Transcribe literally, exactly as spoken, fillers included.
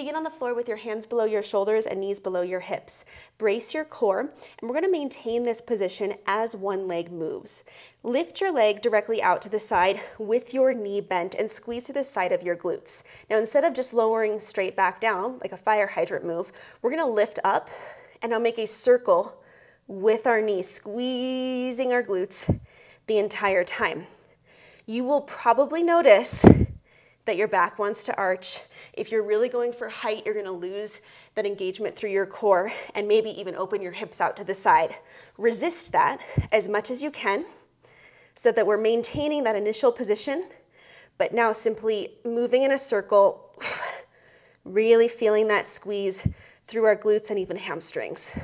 Begin on the floor with your hands below your shoulders and knees below your hips. Brace your core, and we're going to maintain this position as one leg moves. Lift your leg directly out to the side with your knee bent and squeeze through the side of your glutes. Now, instead of just lowering straight back down like a fire hydrant move, we're going to lift up, and I'll make a circle with our knees, squeezing our glutes the entire time. You will probably notice that your back wants to arch. If you're really going for height, you're gonna lose that engagement through your core and maybe even open your hips out to the side. Resist that as much as you can so that we're maintaining that initial position, but now simply moving in a circle, really feeling that squeeze through our glutes and even hamstrings.